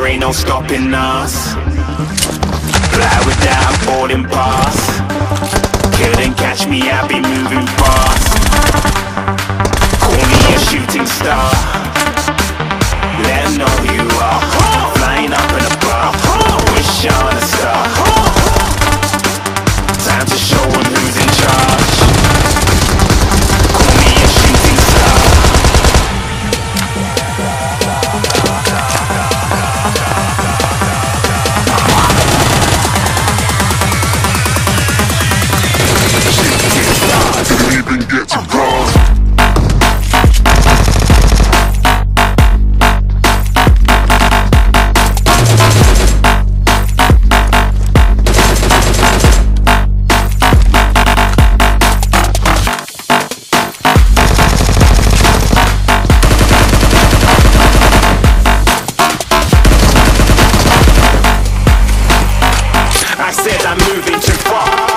there ain't no stopping us. Fly without boarding pass. Couldn't catch me, I be moving fast. Call me a shooting star. Let 'em know who you are. Flying up in a bar, wish on a star. Time to show 'em who's in charge. Call me a shooting star. I said I'm moving too far.